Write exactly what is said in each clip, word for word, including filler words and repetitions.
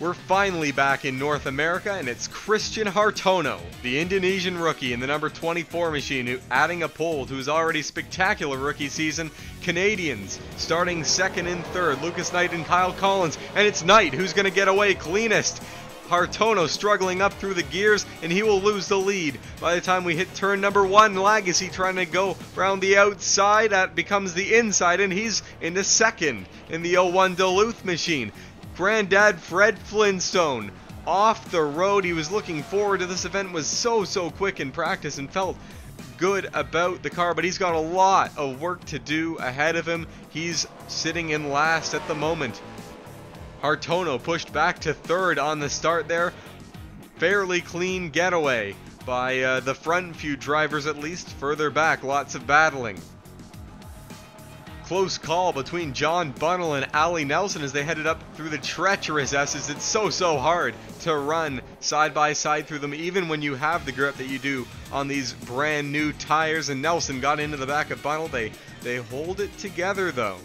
We're finally back in North America, and it's Christian Hartono, the Indonesian rookie in the number twenty-four machine, who adding a pole to his already spectacular rookie season. Canadians starting second and third, Lucas Knight and Kyle Collins, and it's Knight who's going to get away cleanest. Hartono struggling up through the gears, and he will lose the lead. By the time we hit turn number one, Lagasse trying to go around the outside. That becomes the inside, and he's into second in the oh one Duluth machine. Granddad Fred Flintstone off the road. He was looking forward to this event, was so, so quick in practice and felt good about the car, but he's got a lot of work to do ahead of him. He's sitting in last at the moment. Hartono pushed back to third on the start there. Fairly clean getaway by uh, the front few drivers, at least. Further back, lots of battling. Close call between John Bunnell and Allie Nelson as they headed up through the treacherous S's. It's so, so hard to run side by side through them, even when you have the grip that you do on these brand new tires. And Nelson got into the back of Bunnell. They, they hold it together, though.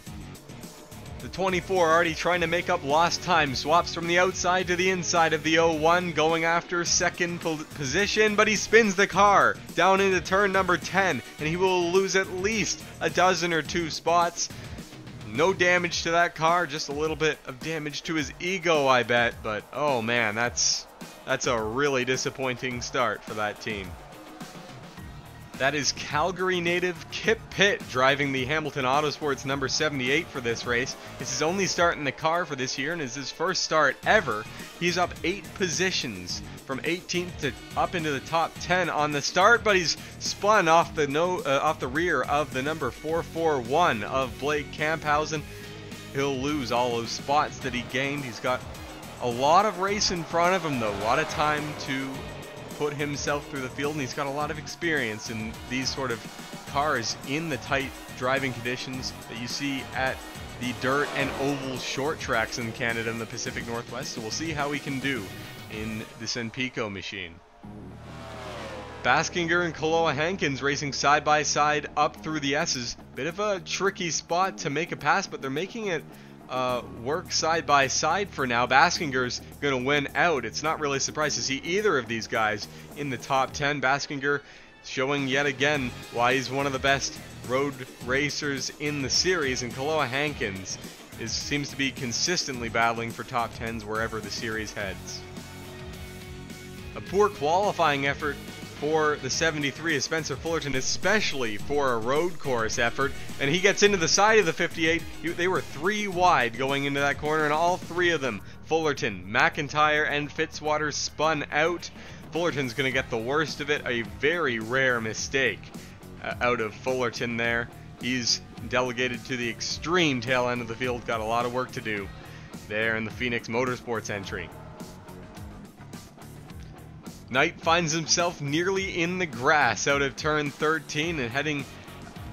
The twenty-four already trying to make up lost time. Swaps from the outside to the inside of the oh one, going after second position, but he spins the car down into turn number ten, and he will lose at least a dozen or two spots. No damage to that car, just a little bit of damage to his ego, I bet. But oh man, that's that's a really disappointing start for that team. That is Calgary native Kip Pitt driving the Hamilton Autosports number seventy-eight for this race. It's his only start in the car for this year, and it's his first start ever. He's up eight positions from eighteenth to up into the top ten on the start, but he's spun off the no uh, off the rear of the number four four one of Blake Kamphausen. He'll lose all those spots that he gained. He's got a lot of race in front of him, though. A lot of time to put himself through the field, and he's got a lot of experience in these sort of cars in the tight driving conditions that you see at the dirt and oval short tracks in Canada and the Pacific Northwest. So we'll see how he can do in the Senpico machine. Baskinger and Koloa Hankins racing side by side up through the S's. Bit of a tricky spot to make a pass, but they're making it Uh, work side by side for now. Baskinger's going to win out. It's not really a surprise to see either of these guys in the top ten. Baskinger showing yet again why he's one of the best road racers in the series, and Koloa Hankins is, seems to be consistently battling for top tens wherever the series heads. A poor qualifying effort for the seventy-three is Spencer Fullerton, especially for a road course effort, and he gets into the side of the fifty-eight. They were three wide going into that corner, and all three of them, Fullerton, McIntyre, and Fitzwater, spun out. Fullerton's going to get the worst of it. A very rare mistake uh, out of Fullerton there. He's delegated to the extreme tail end of the field. Got a lot of work to do there in the Phoenix Motorsports entry. Knight finds himself nearly in the grass out of turn thirteen and heading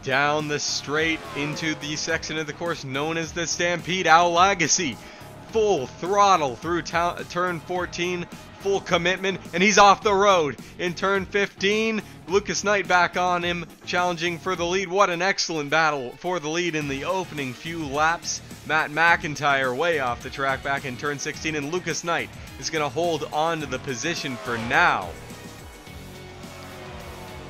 down the straight into the section of the course known as the Stampede. Al Lagasse, full throttle through turn fourteen, full commitment, and he's off the road in turn fifteen. Lucas Knight back on him, challenging for the lead. What an excellent battle for the lead in the opening few laps. Matt McIntyre way off the track back in turn sixteen, and Lucas Knight is going to hold on to the position for now.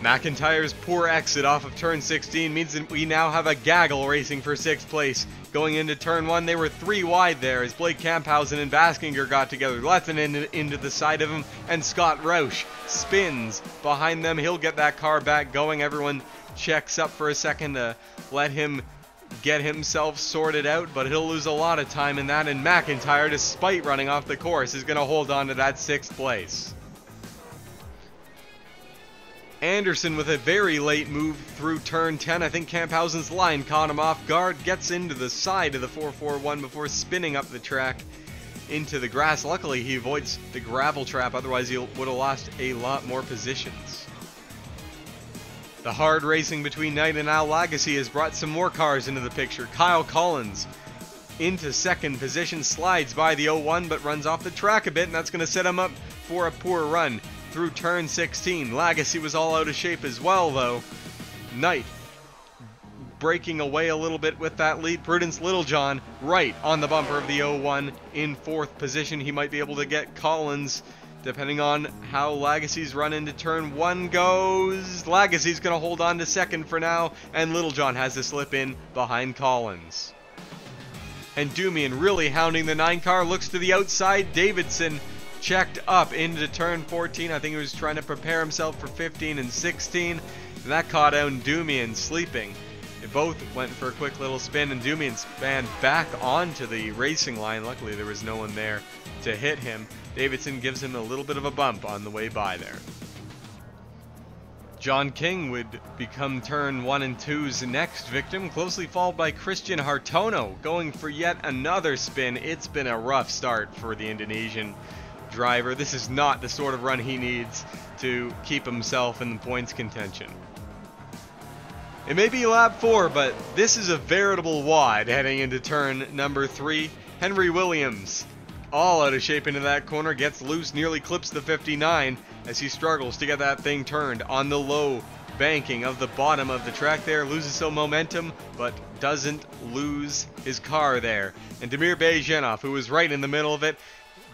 McIntyre's poor exit off of turn sixteen means that we now have a gaggle racing for sixth place. Going into turn one, they were three wide there as Blake Kamphausen and Baskinger got together. Lethinen into the side of him, and Scott Roush spins behind them. He'll get that car back going. Everyone checks up for a second to let him get himself sorted out, but he'll lose a lot of time in that, and McIntyre, despite running off the course, is going to hold on to that sixth place. Anderson with a very late move through turn ten. I think Kamphausen's line caught him off guard. Gets into the side of the four four one before spinning up the track into the grass. Luckily, he avoids the gravel trap. Otherwise, he would have lost a lot more positions. The hard racing between Knight and Al Lagasse has brought some more cars into the picture. Kyle Collins into second position, slides by the oh one, but runs off the track a bit, and that's going to set him up for a poor run through turn sixteen. Lagasse was all out of shape as well, though. Knight breaking away a little bit with that lead. Prudence Littlejohn right on the bumper of the oh one in fourth position. He might be able to get Collins depending on how Lagasse's run into turn one goes. Lagasse's going to hold on to second for now, and Littlejohn has to slip in behind Collins. And Dumian really hounding the nine car, looks to the outside. Davidson checked up into turn fourteen. I think he was trying to prepare himself for fifteen and sixteen. And that caught out Dumian sleeping. They both went for a quick little spin, and Dumian span back onto the racing line. Luckily, there was no one there to hit him. Davidson gives him a little bit of a bump on the way by there. John King would become turn one and two's next victim, closely followed by Christian Hartono, going for yet another spin. It's been a rough start for the Indonesian driver. This is not the sort of run he needs to keep himself in the points contention. It may be lap four, but this is a veritable wad heading into turn number three. Henry Williams, all out of shape into that corner, gets loose, nearly clips the fifty-nine as he struggles to get that thing turned on the low banking of the bottom of the track there. Loses some momentum, but doesn't lose his car there. And Demir Bezhenov, who was right in the middle of it,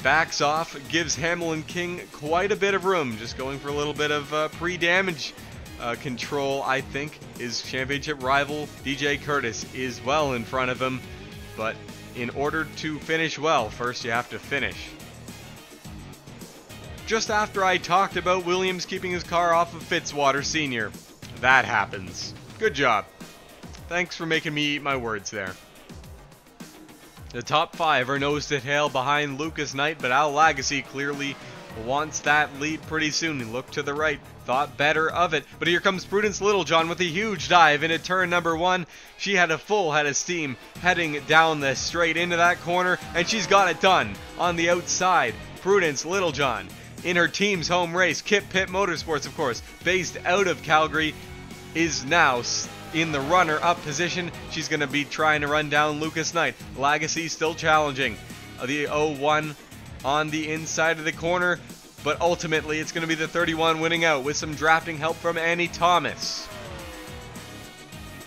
backs off, gives Hamlin King quite a bit of room, just going for a little bit of uh, pre-damage Uh, control. I think his championship rival D J Curtis is well in front of him, but in order to finish well, first you have to finish. Just after I talked about Williams keeping his car off of Fitzwater Senior, that happens. Good job. Thanks for making me eat my words there. The top five are nose to tail behind Lucas Knight, but Al Lagasse clearly wants that lead pretty soon. He looked to the right, thought better of it, but here comes Prudence Littlejohn with a huge dive into turn number one. She had a full head of steam heading down the straight into that corner, and she's got it done on the outside. Prudence Littlejohn in her team's home race, Kip Pitt Motorsports, of course, based out of Calgary, is now in the runner-up position. She's going to be trying to run down Lucas Knight. Lagasse still challenging the oh one on the inside of the corner, but ultimately it's going to be the thirty-one winning out with some drafting help from Annie Thomas.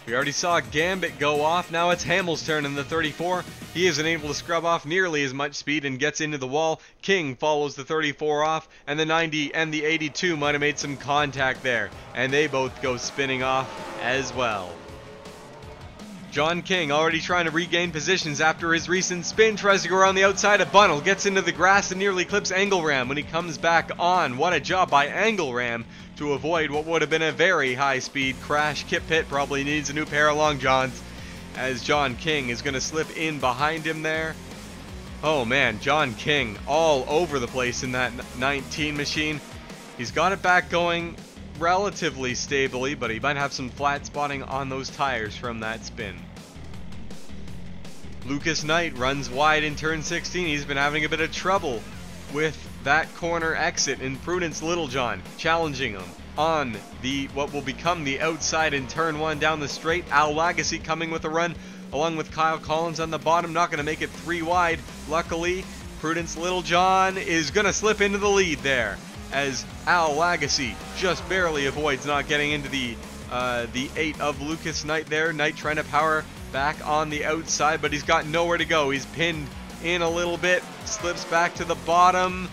We already saw Gambit go off. Now it's Hamill's turn in the thirty-four. He isn't able to scrub off nearly as much speed and gets into the wall. King follows the thirty-four off, and the ninety and the eighty-two might have made some contact there, and they both go spinning off as well. John King already trying to regain positions after his recent spin, tries to go around the outside of Bunnell, gets into the grass and nearly clips Angle Ram when he comes back on. What a job by Angle Ram to avoid what would have been a very high-speed crash. Kip Pitt probably needs a new pair of long johns as John King is going to slip in behind him there. Oh man, John King all over the place in that nineteen machine. He's got it back going relatively stably, but he might have some flat spotting on those tires from that spin. Lucas Knight runs wide in turn sixteen. He's been having a bit of trouble with that corner exit, and Prudence Littlejohn challenging him on the what will become the outside in turn one down the straight. Al Lagasse coming with a run along with Kyle Collins on the bottom, not going to make it three wide. Luckily, Prudence Littlejohn is going to slip into the lead there as Al Lagasse just barely avoids not getting into the uh, the eight of Lucas Knight there. Knight trying to power back on the outside, but he's got nowhere to go. He's pinned in a little bit, slips back to the bottom,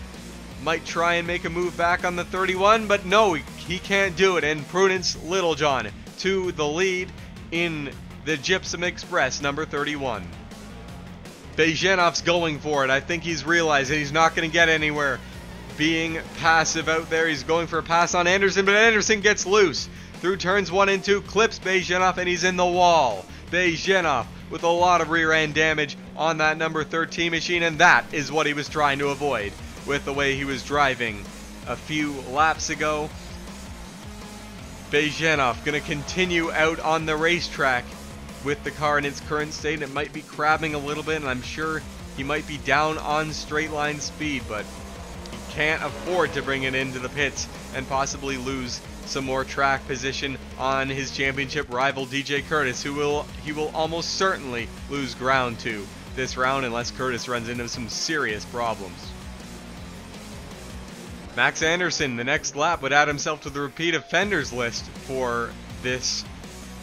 might try and make a move back on the thirty-one, but no, he, he can't do it. And Prudence Littlejohn to the lead in the Gypsum Express, number thirty-one. Bezhenov's going for it. I think he's realizing he's not going to get anywhere being passive out there. He's going for a pass on Anderson, but Anderson gets loose through turns one and two, clips Bezhenov, and he's in the wall. Bezhenov with a lot of rear end damage on that number thirteen machine, and that is what he was trying to avoid with the way he was driving a few laps ago. Bezhenov gonna continue out on the racetrack with the car in its current state. It might be crabbing a little bit, and I'm sure he might be down on straight line speed, but can't afford to bring it into the pits and possibly lose some more track position on his championship rival D J Curtis, who will he will almost certainly lose ground to this round unless Curtis runs into some serious problems. Max Anderson, the next lap, would add himself to the repeat offenders list for this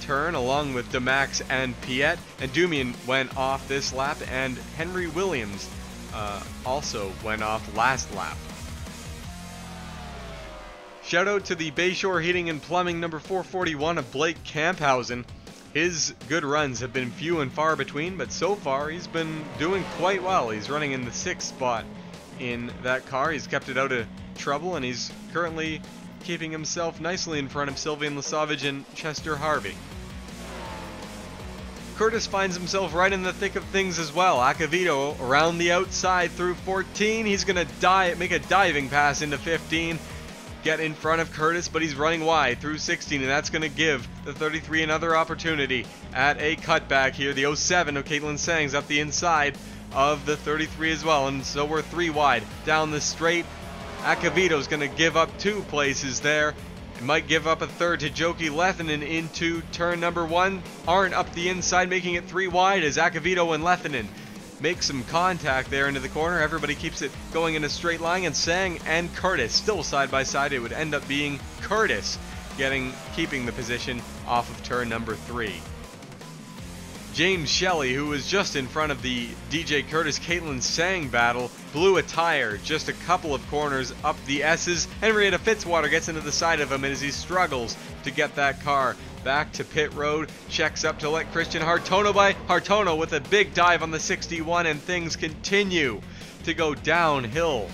turn along with DeMax and Piet, and Dumian went off this lap, and Henry Williams uh, also went off last lap. Shout out to the Bayshore Heating and Plumbing number four forty-one of Blake Kamphausen. His good runs have been few and far between, but so far he's been doing quite well. He's running in the sixth spot in that car. He's kept it out of trouble, and he's currently keeping himself nicely in front of Sylvain Lasavage and Chester Harvey. Curtis finds himself right in the thick of things as well. Acavito around the outside through fourteen. He's going to dive, make a diving pass into fifteen, get in front of Curtis, but he's running wide through sixteen, and that's going to give the thirty-three another opportunity at a cutback here. The oh seven of Caitlin Sang's up the inside of the thirty-three as well, and so we're three wide down the straight. Acavito's going to give up two places there. It might give up a third to Jokey Lethinen into turn number one. Arndt up the inside, making it three wide as Acavito and Lethinen make some contact there into the corner. Everybody keeps it going in a straight line, and Sang and Curtis still side by side. It would end up being Curtis getting keeping the position off of turn number three. James Shelley, who was just in front of the D J Curtis Caitlin Sang battle, blew a tire just a couple of corners up the S's. Henrietta Fitzwater gets into the side of him, and as he struggles to get that car back to pit road, checks up to let Christian Hartono by. Hartono with a big dive on the sixty-one, and things continue to go downhill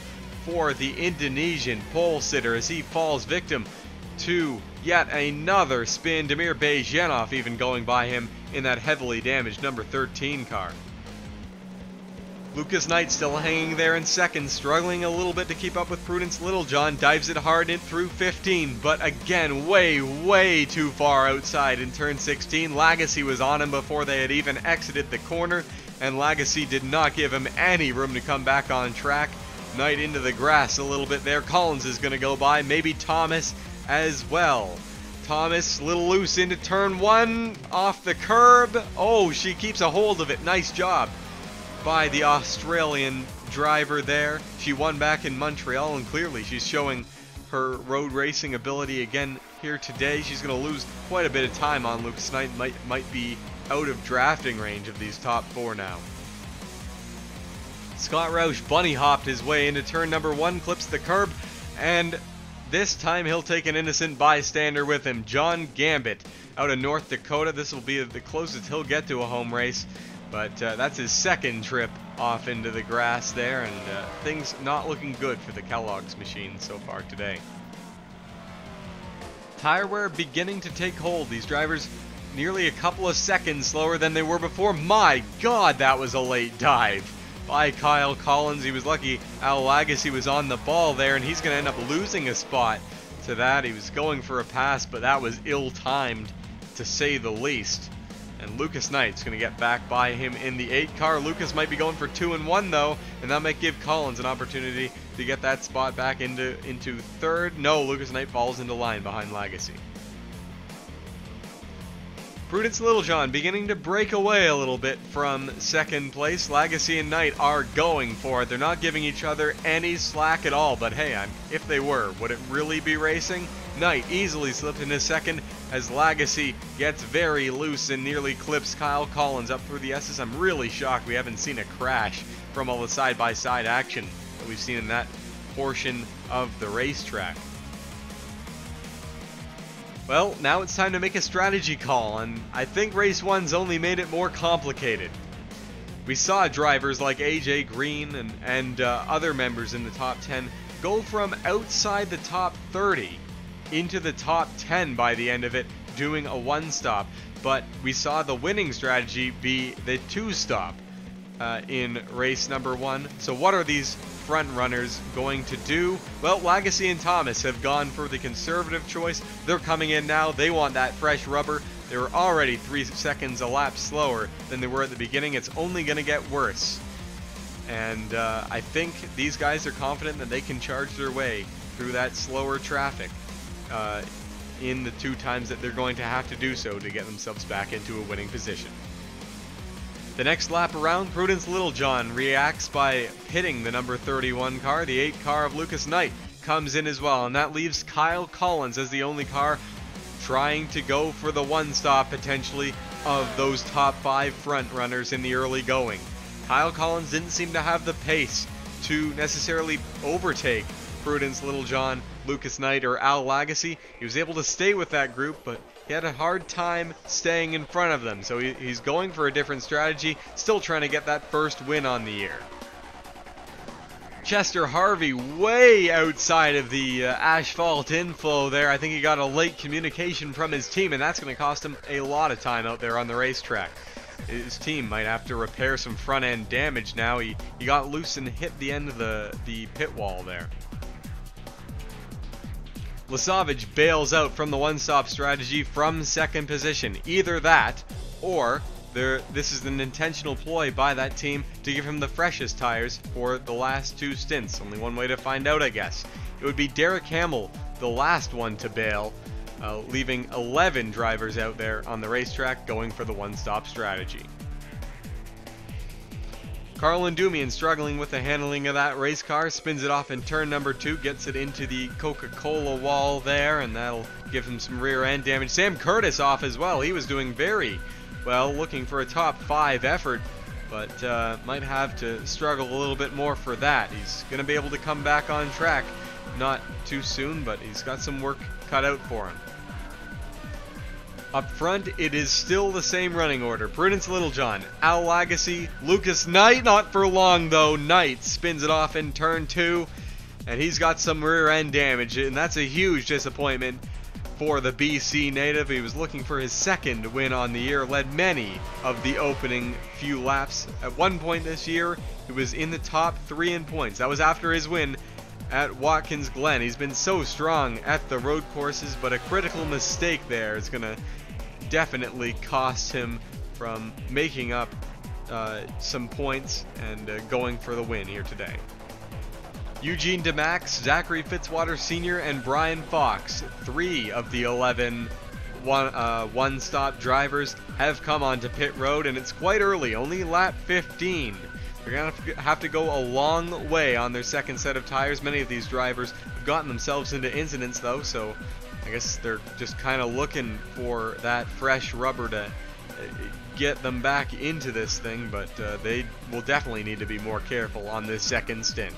for the Indonesian pole sitter as he falls victim to yet another spin. Demir Bezhenov even going by him in that heavily damaged number thirteen car. Lucas Knight still hanging there in second, struggling a little bit to keep up with Prudence Littlejohn. Dives it hard in through fifteen, but again, way, way too far outside in turn sixteen. Lagasse was on him before they had even exited the corner, and Lagasse did not give him any room to come back on track. Knight into the grass a little bit there. Collins is going to go by, maybe Thomas as well. Thomas, little loose into turn one, off the curb. Oh, she keeps a hold of it. Nice job by the Australian driver there. She won back in Montreal, and clearly she's showing her road racing ability again here today. She's going to lose quite a bit of time on Lucas Knight. Might, might be out of drafting range of these top four now. Scott Roush bunny hopped his way into turn number one, clips the curb, and this time he'll take an innocent bystander with him. John Gambit out of North Dakota. This will be the closest he'll get to a home race, but uh, that's his second trip off into the grass there, and uh, things not looking good for the Kellogg's machine so far today. Tire wear beginning to take hold. These drivers nearly a couple of seconds slower than they were before. My God, that was a late dive by Kyle Collins. He was lucky Al Lagasse was on the ball there, and he's going to end up losing a spot to that. He was going for a pass, but that was ill-timed to say the least. And Lucas Knight's going to get back by him in the eight car. Lucas might be going for two and one though, and that might give Collins an opportunity to get that spot back into, into third. No, Lucas Knight falls into line behind Lagasse. Prudence Littlejohn beginning to break away a little bit from second place. Lagasse and Knight are going for it. They're not giving each other any slack at all, but hey, I'm, if they were, would it really be racing? Knight easily slipped into second as Lagasse gets very loose and nearly clips Kyle Collins up through the S's. I'm really shocked we haven't seen a crash from all the side-by-side action that we've seen in that portion of the racetrack. Well, now it's time to make a strategy call, and I think race one's only made it more complicated. We saw drivers like A J Green and, and uh, other members in the top ten go from outside the top thirty into the top ten by the end of it, doing a one-stop. But we saw the winning strategy be the two-stop uh, in race number one. So what are these front runners going to do? Well, Lagasse and Thomas have gone for the conservative choice. They're coming in now. They want that fresh rubber. They were already three seconds a lap slower than they were at the beginning. It's only going to get worse. And uh, I think these guys are confident that they can charge their way through that slower traffic uh, in the two times that they're going to have to do so to get themselves back into a winning position. The next lap around, Prudence Littlejohn reacts by pitting the number thirty-one car. The eight car of Lucas Knight comes in as well, and that leaves Kyle Collins as the only car trying to go for the one stop potentially of those top five front runners in the early going. Kyle Collins didn't seem to have the pace to necessarily overtake Prudence Littlejohn, Lucas Knight, or Al Lagasse. He was able to stay with that group, but he had a hard time staying in front of them. So he, he's going for a different strategy, still trying to get that first win on the year. Chester Harvey way outside of the uh, asphalt inflow there. I think he got a late communication from his team, and that's going to cost him a lot of time out there on the racetrack. His team might have to repair some front end damage now. He, he got loose and hit the end of the, the pit wall there. Lasavage bails out from the one-stop strategy from second position. Either that, or this is an intentional ploy by that team to give him the freshest tires for the last two stints. Only one way to find out, I guess. It would be Derek Hamill, the last one to bail, uh, leaving eleven drivers out there on the racetrack going for the one-stop strategy. Carlin Dumian struggling with the handling of that race car, spins it off in turn number two, gets it into the Coca-Cola wall there, and that'll give him some rear end damage. Sam Curtis off as well. He was doing very well, looking for a top five effort, but uh, might have to struggle a little bit more for that. He's going to be able to come back on track, not too soon, but he's got some work cut out for him. Up front, it is still the same running order. Prudence Littlejohn, Al Lagasse, Lucas Knight. Not for long, though. Knight spins it off in turn two, and he's got some rear-end damage, and that's a huge disappointment for the B C native. He was looking for his second win on the year, led many of the opening few laps. At one point this year, he was in the top three in points. That was after his win at Watkins Glen. He's been so strong at the road courses, but a critical mistake there is going to definitely cost him from making up uh, some points and uh, going for the win here today. Eugene DeMax, Zachary Fitzwater Senior, and Brian Fox, three of the eleven one, uh, one-stop drivers, have come onto pit road, and it's quite early, only lap fifteen. They're going to have to go a long way on their second set of tires. Many of these drivers have gotten themselves into incidents, though, so I guess they're just kind of looking for that fresh rubber to get them back into this thing, but uh, they will definitely need to be more careful on this second stint.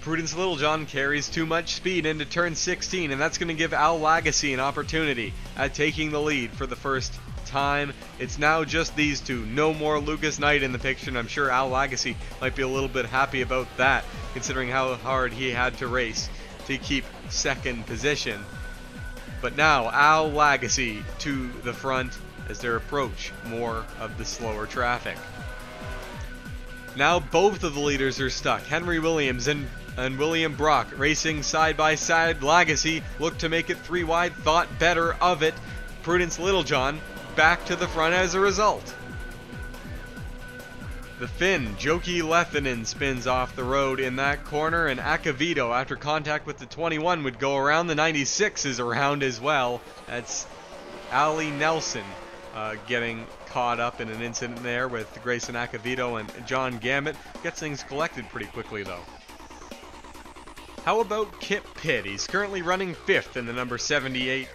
Prudence Littlejohn carries too much speed into turn sixteen, and that's going to give Al Lagasse an opportunity at taking the lead for the first time. It's now just these two. No more Lucas Knight in the picture, and I'm sure Al Lagasse might be a little bit happy about that, considering how hard he had to race to keep second position. But now Al Lagasse to the front as they approach more of the slower traffic. Now both of the leaders are stuck. Henry Williams and And William Brock racing side by side. Lagasse looked to make it three wide, thought better of it. Prudence Littlejohn back to the front as a result. The Finn, Jokey Lethinen, spins off the road in that corner, and Acavito, after contact with the twenty-one, would go around. The ninety-six is around as well. That's Allie Nelson uh, getting caught up in an incident there with Grayson Acavito and John Gambit. Gets things collected pretty quickly, though. How about Kip Pitt? He's currently running fifth in the number seventy-eight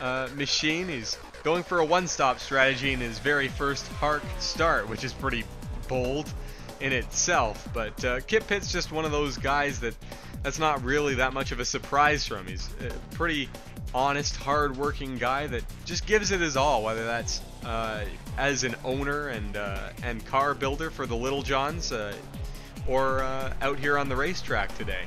uh, machine. He's going for a one-stop strategy in his very first Hark start, which is pretty bold in itself. But uh, Kip Pitt's just one of those guys that that's not really that much of a surprise from. He's a pretty honest, hard-working guy that just gives it his all, whether that's uh, as an owner and, uh, and car builder for the Littlejohns uh, or uh, out here on the racetrack today.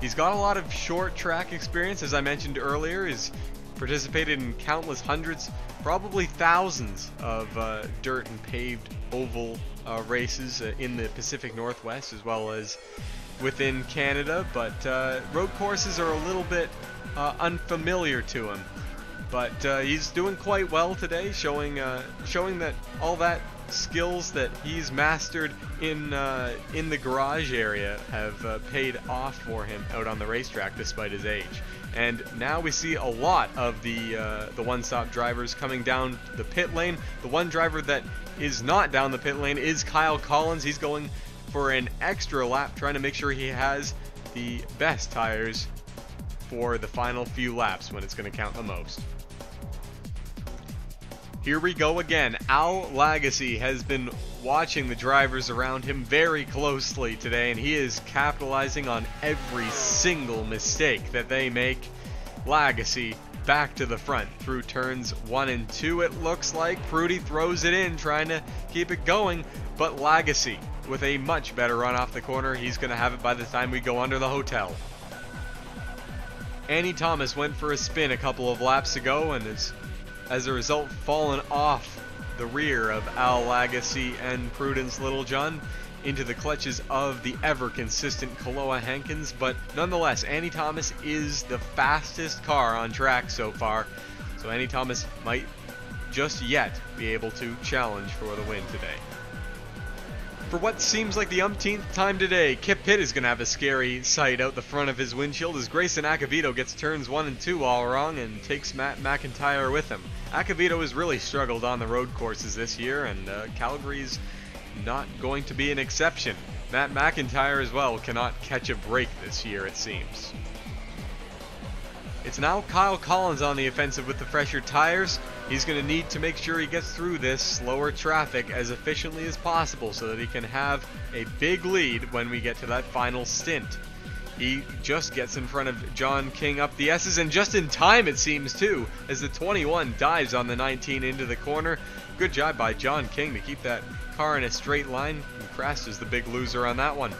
He's got a lot of short track experience, as I mentioned earlier. He's participated in countless hundreds, probably thousands of uh, dirt and paved oval uh, races uh, in the Pacific Northwest as well as within Canada, but uh, road courses are a little bit uh, unfamiliar to him. But uh, he's doing quite well today, showing, uh, showing that all that skills that he's mastered in uh, in the garage area have uh, paid off for him out on the racetrack despite his age. And now we see a lot of the uh, the one-stop drivers coming down the pit lane. The one driver that is not down the pit lane is Kyle Collins. He's going for an extra lap, trying to make sure he has the best tires for the final few laps when it's going to count the most. Here we go again. Al Lagasse has been watching the drivers around him very closely today, and he is capitalizing on every single mistake that they make. Lagasse back to the front through turns one and two, it looks like. Prudy throws it in, trying to keep it going, but Lagasse with a much better run off the corner. He's going to have it by the time we go under the hotel. Annie Thomas went for a spin a couple of laps ago and is, as a result, fallen off the rear of Al Lagasse and Prudence Littlejohn into the clutches of the ever-consistent Koloa Hankins. But nonetheless, Annie Thomas is the fastest car on track so far, so Annie Thomas might just yet be able to challenge for the win today. For what seems like the umpteenth time today, Kip Pitt is going to have a scary sight out the front of his windshield as Grayson Acavito gets turns one and two all wrong and takes Matt McIntyre with him. Acavito has really struggled on the road courses this year, and uh, Calgary's not going to be an exception. Matt McIntyre as well cannot catch a break this year, it seems. It's now Kyle Collins on the offensive with the fresher tires. He's going to need to make sure he gets through this slower traffic as efficiently as possible so that he can have a big lead when we get to that final stint. He just gets in front of John King up the S's, and just in time it seems too, as the twenty-one dives on the nineteen into the corner. Good job by John King to keep that car in a straight line, and Krast is the big loser on that one.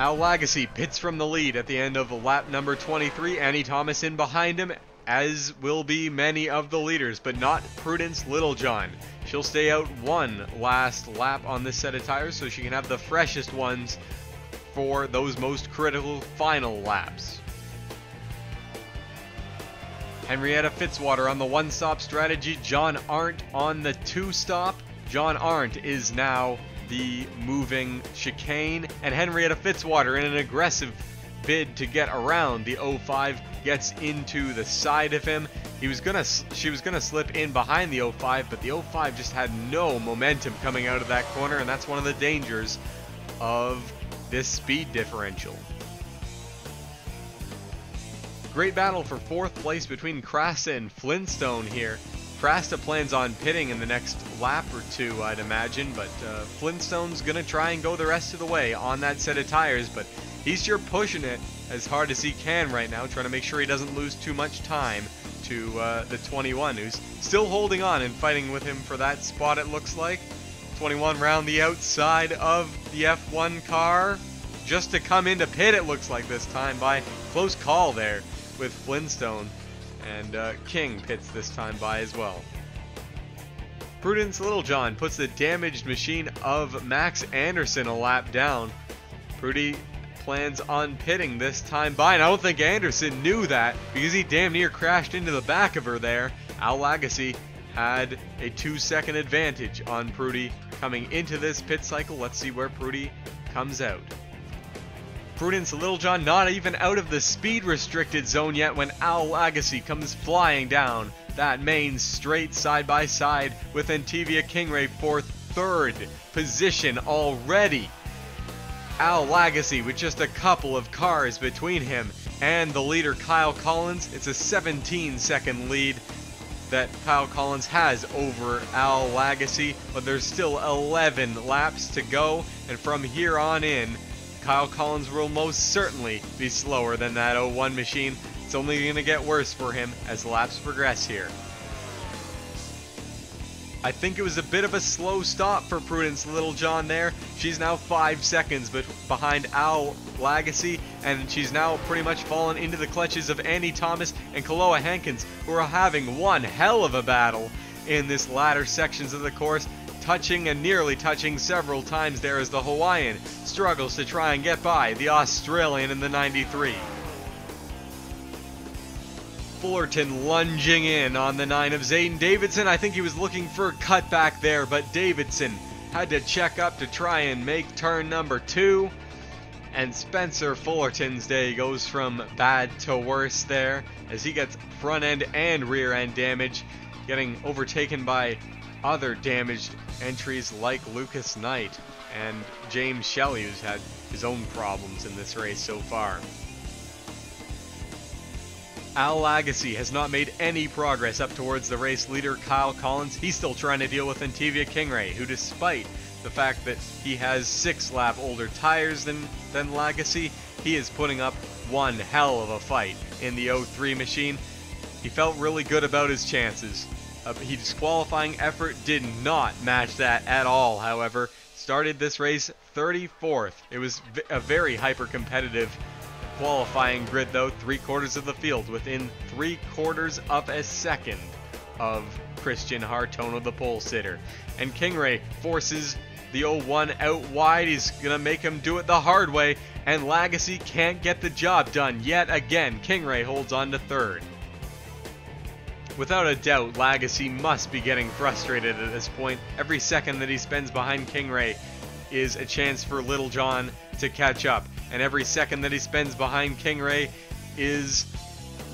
Al Lagasse pits from the lead at the end of lap number twenty-three, Annie Thomas in behind him, as will be many of the leaders, but not Prudence Littlejohn. She'll stay out one last lap on this set of tires so she can have the freshest ones for those most critical final laps. Henrietta Fitzwater on the one-stop strategy, John Arndt on the two-stop. John Arndt is now the moving chicane, and Henrietta Fitzwater, in an aggressive bid to get around the oh five, gets into the side of him. He was gonna, she was gonna slip in behind the oh five, but the oh five just had no momentum coming out of that corner, and that's one of the dangers of this speed differential. Great battle for fourth place between Krasta and Flintstone here. Krasta plans on pitting in the next lap or two, I'd imagine, but uh, Flintstone's gonna try and go the rest of the way on that set of tires, but he's sure pushing it as hard as he can right now, trying to make sure he doesn't lose too much time to uh, the twenty-one, who's still holding on and fighting with him for that spot, it looks like. twenty-one round the outside of the F one car, just to come into pit, it looks like, this time by close call there with Flintstone, and uh, King pits this time by as well. Prudence Littlejohn puts the damaged machine of Max Anderson a lap down. Prudy plans on pitting this time by, and I don't think Anderson knew that because he damn near crashed into the back of her there. Al Lagasse had a two second advantage on Prudy coming into this pit cycle. Let's see where Prudy comes out. Prudence Littlejohn not even out of the speed restricted zone yet when Al Lagasse comes flying down that main straight side by side with Antevia Kingray for third position already. Al Lagasse with just a couple of cars between him and the leader Kyle Collins. It's a seventeen second lead that Kyle Collins has over Al Lagasse, but there's still eleven laps to go, and from here on in Kyle Collins will most certainly be slower than that oh one machine. It's only going to get worse for him as laps progress here. I think it was a bit of a slow stop for Prudence Littlejohn there. She's now five seconds behind Al Lagasse, and she's now pretty much fallen into the clutches of Annie Thomas and Koloa Hankins, who are having one hell of a battle in this latter sections of the course, touching and nearly touching several times there as the Hawaiian struggles to try and get by the Australian in the ninety-three. Fullerton lunging in on the nine of Zayden Davidson. I think he was looking for a cutback there, but Davidson had to check up to try and make turn number two. And Spencer Fullerton's day goes from bad to worse there as he gets front end and rear end damage, getting overtaken by other damaged entries like Lucas Knight and James Shelley, who's had his own problems in this race so far. Al Lagasse has not made any progress up towards the race leader Kyle Collins. He's still trying to deal with Antevia Kingray, who, despite the fact that he has six lap older tires than, than Lagasse, he is putting up one hell of a fight in the oh three machine. He felt really good about his chances. Uh, his qualifying effort did not match that at all, however. Started this race thirty-fourth. It was a very hyper-competitive qualifying grid, though. Three quarters of the field within three quarters of a second of Christian Hartono, the pole sitter. And Kingray forces the oh one out wide. He's gonna make him do it the hard way, and Lagasse can't get the job done yet again. Kingray holds on to third. Without a doubt, Lagasse must be getting frustrated at this point. Every second that he spends behind Kingray is a chance for Littlejohn to catch up, and every second that he spends behind Kingray is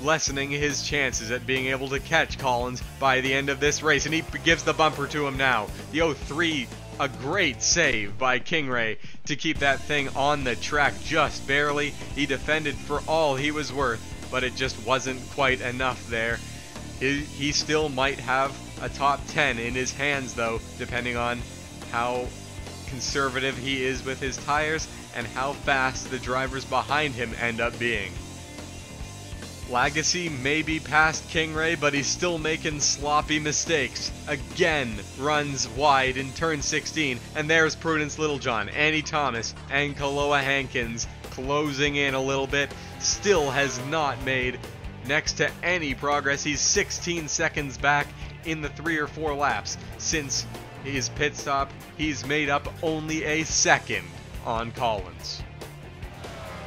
lessening his chances at being able to catch Collins by the end of this race, and he gives the bumper to him now. The oh three, a great save by Kingray to keep that thing on the track just barely. He defended for all he was worth, but it just wasn't quite enough there. He still might have a top ten in his hands, though, depending on how conservative he is with his tires and how fast the drivers behind him end up being. Lagasse may be past Kingray, but he's still making sloppy mistakes. Again, runs wide in turn sixteen, and there's Prudence Littlejohn, Annie Thomas, and Koloa Hankins closing in a little bit. Still has not made next to any progress. He's sixteen seconds back in the three or four laps since his pit stop. He's made up only a second on Collins.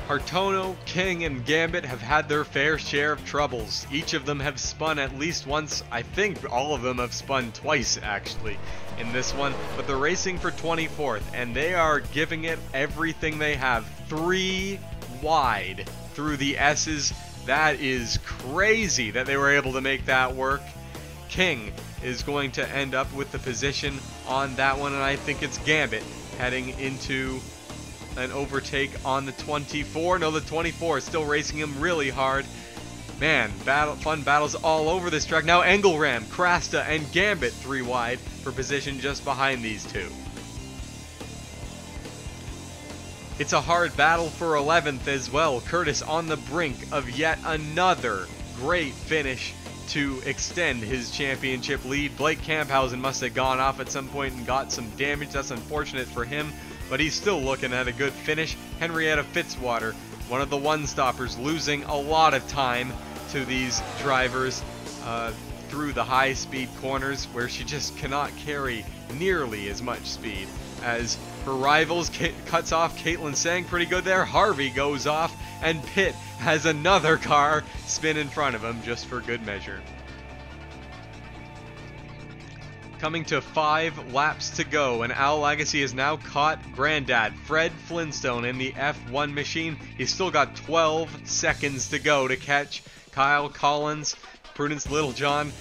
Hartono, King, and Gambit have had their fair share of troubles. Each of them have spun at least once. I think all of them have spun twice, actually, in this one. But they're racing for twenty-fourth, and they are giving it everything they have. Three wide through the S's. That is crazy that they were able to make that work. King is going to end up with the position on that one, and I think it's Gambit heading into an overtake on the twenty-four. No, the twenty-four is still racing him really hard. Man, battle, fun battles all over this track. Now Angle Ram, Krasta, and Gambit three wide for position just behind these two. It's a hard battle for eleventh as well. Curtis on the brink of yet another great finish to extend his championship lead. Blake Kamphausen must have gone off at some point and got some damage. That's unfortunate for him, but he's still looking at a good finish. Henrietta Fitzwater, one of the one-stoppers, losing a lot of time to these drivers uh, through the high-speed corners where she just cannot carry nearly as much speed as her rivals. K cuts off Caitlin Sang pretty good there. Harvey goes off, and Pitt has another car spin in front of him just for good measure. Coming to five laps to go, and Al Lagasse has now caught Granddad Fred Flintstone in the F one machine. He's still got twelve seconds to go to catch Kyle Collins. Prudence Littlejohn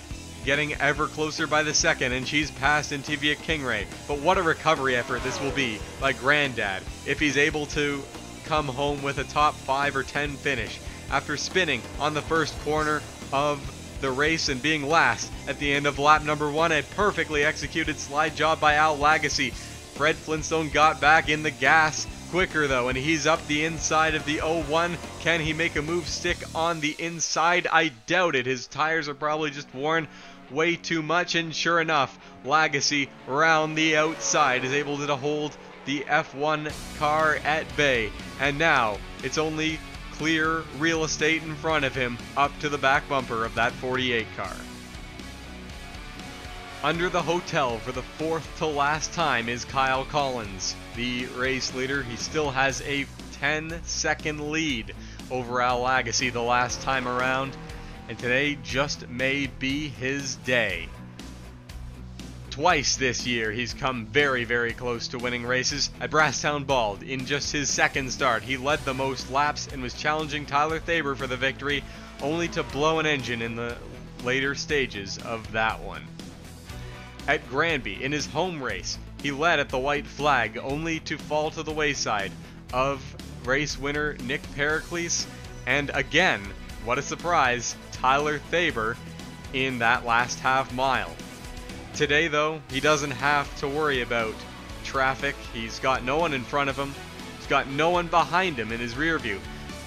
getting ever closer by the second, and she's passed Antevia Kingray. But what a recovery effort this will be by Granddad if he's able to come home with a top five or ten finish after spinning on the first corner of the race and being last at the end of lap number one. A perfectly executed slide job by Al Lagasse. Fred Flintstone got back in the gas quicker, though, and he's up the inside of the oh one. Can he make a move stick on the inside? I doubt it. His tires are probably just worn way too much, and sure enough, Lagasse round the outside is able to hold the F one car at bay, and now it's only clear real estate in front of him up to the back bumper of that forty-eight car. Under the hotel for the fourth to last time is Kyle Collins, the race leader. He still has a ten second lead over Al Lagasse the last time around, and today just may be his day. Twice this year, he's come very, very close to winning races. At Brasstown Bald, in just his second start, he led the most laps and was challenging Tyler Thaber for the victory, only to blow an engine in the later stages of that one. At Granby, in his home race, he led at the white flag, only to fall to the wayside of race winner Nick Pericles. And again, what a surprise, Tyler Thaber in that last half mile. Today, though, he doesn't have to worry about traffic. He's got no one in front of him. He's got no one behind him in his rear view.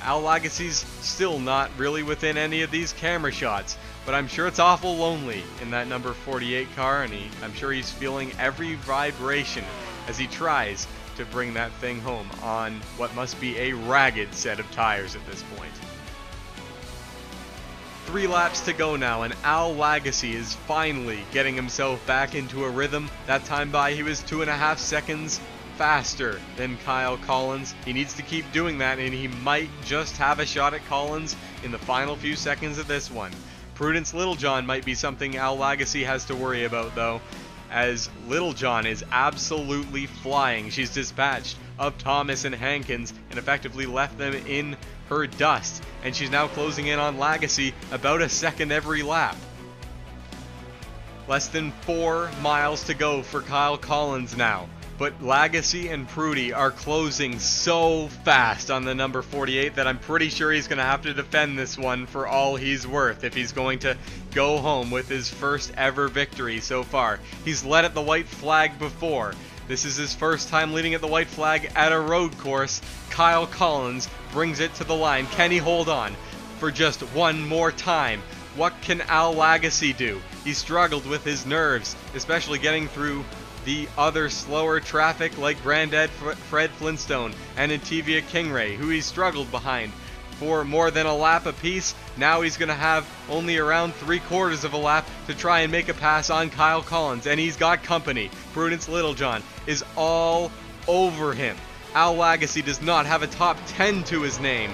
Al Lagasse's still not really within any of these camera shots, but I'm sure it's awful lonely in that number forty-eight car, and he, I'm sure he's feeling every vibration as he tries to bring that thing home on what must be a ragged set of tires at this point. Three laps to go now, and Al Lagasse is finally getting himself back into a rhythm. That time by, he was two and a half seconds faster than Kyle Collins. He needs to keep doing that, and he might just have a shot at Collins in the final few seconds of this one. Prudence Littlejohn might be something Al Lagasse has to worry about, though, as Littlejohn is absolutely flying. She's dispatched of Thomas and Hankins and effectively left them in her dust, and she's now closing in on Lagasse about a second every lap. Less than four miles to go for Kyle Collins now, but Lagasse and Prudy are closing so fast on the number forty-eight that I'm pretty sure he's going to have to defend this one for all he's worth if he's going to go home with his first ever victory so far. He's led at the white flag before. This is his first time leading at the white flag at a road course. Kyle Collins brings it to the line. Can he hold on for just one more time? What can Al Lagasse do? He struggled with his nerves, especially getting through the other slower traffic like Granddad Fred Flintstone and Antevia Kingray, who he struggled behind for more than a lap apiece. Now he's going to have only around three quarters of a lap to try and make a pass on Kyle Collins, and he's got company. Prudence Littlejohn is all over him. Al Lagasse does not have a top ten to his name,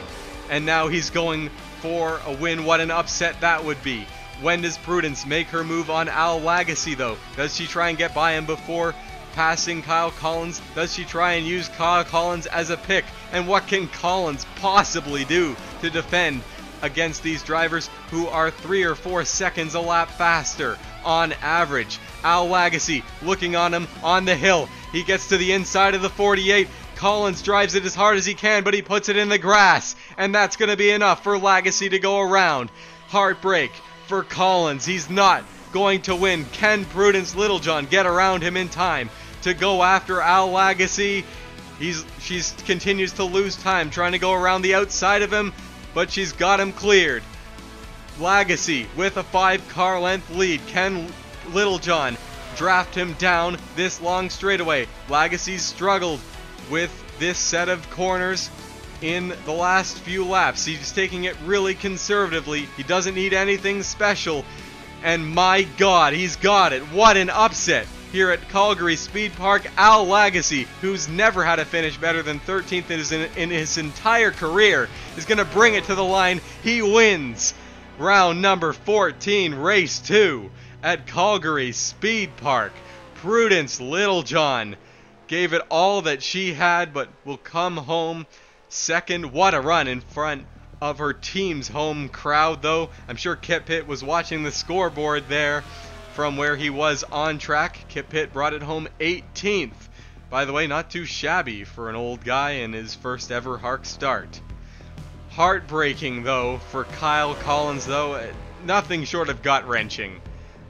and now he's going for a win. What an upset that would be. When does Prudence make her move on Al Lagasse, though? Does she try and get by him before passing Kyle Collins? Does she try and use Kyle Collins as a pick? And what can Collins possibly do to defend against these drivers who are three or four seconds a lap faster on average? Al Lagasse looking on him on the hill. He gets to the inside of the forty-eight. Collins drives it as hard as he can, but he puts it in the grass. And that's going to be enough for Lagasse to go around. Heartbreak for Collins. He's not going to win. Can Prudence Littlejohn get around him in time to go after Al Lagasse? He's she's continues to lose time trying to go around the outside of him, but she's got him cleared. Lagasse with a five car length lead. Can Littlejohn draft him down this long straightaway? Lagasse's struggled with this set of corners in the last few laps. He's taking it really conservatively. He doesn't need anything special. And my God, he's got it. What an upset here at Calgary Speed Park. Al Lagasse, who's never had a finish better than thirteenth in his, in his entire career, is going to bring it to the line. He wins round number fourteen, race two at Calgary Speed Park. Prudence Littlejohn gave it all that she had, but will come home second. What a run in front of her team's home crowd, though. I'm sure Kip Pitt was watching the scoreboard there from where he was on track. Kip Pitt brought it home eighteenth. By the way, not too shabby for an old guy in his first ever Hark start. Heartbreaking, though, for Kyle Collins, though. Nothing short of gut-wrenching,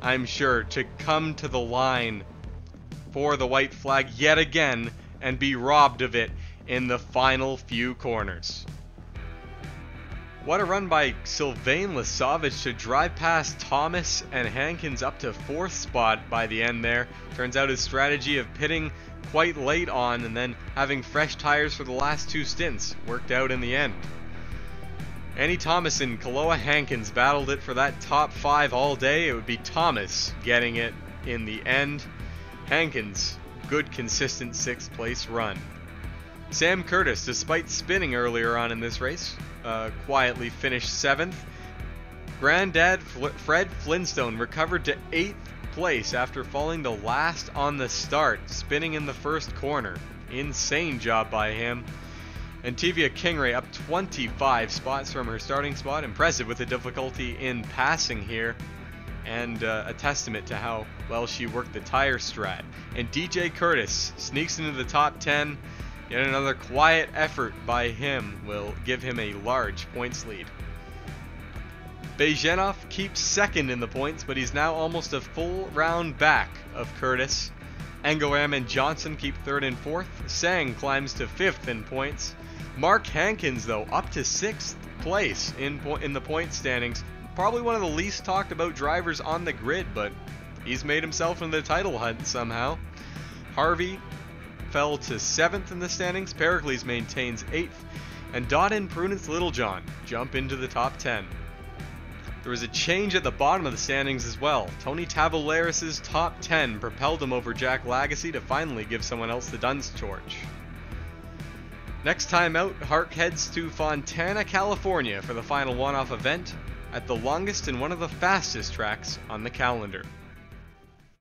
I'm sure, to come to the line for the white flag yet again and be robbed of it in the final few corners. What a run by Sylvain Lasavage to drive past Thomas and Hankins up to fourth spot by the end there. Turns out his strategy of pitting quite late on and then having fresh tires for the last two stints worked out in the end. Annie Thomas and Koloa Hankins battled it for that top five all day. It would be Thomas getting it in the end. Hankins, good consistent sixth place run. Sam Curtis, despite spinning earlier on in this race, uh, quietly finished seventh. Granddad Fl- Fred Flintstone recovered to eighth place after falling to last on the start, spinning in the first corner. Insane job by him. Antevia Kingray up twenty-five spots from her starting spot. Impressive with the difficulty in passing here, and uh, a testament to how well she worked the tire strat. And D J Curtis sneaks into the top ten. Yet another quiet effort by him will give him a large points lead. Bezhenov keeps second in the points, but he's now almost a full round back of Curtis. Angle Ram and Johnson keep third and fourth. Sang climbs to fifth in points. Mark Hankins, though, up to sixth place in, po in the point standings. Probably one of the least talked about drivers on the grid, but he's made himself into the title hunt somehow. Harvey fell to seventh in the standings. Pericles maintains eighth. And Dodd and Prudence Littlejohn jump into the top ten. There was a change at the bottom of the standings as well. Tony Tavalaris' top ten propelled him over Jack Lagasse to finally give someone else the Dunn's torch. Next time out, Hark heads to Fontana, California for the final one-off event at the longest and one of the fastest tracks on the calendar.